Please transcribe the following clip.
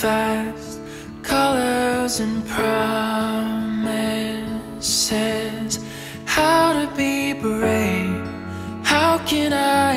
fast, colors and promises. How to be brave, how can I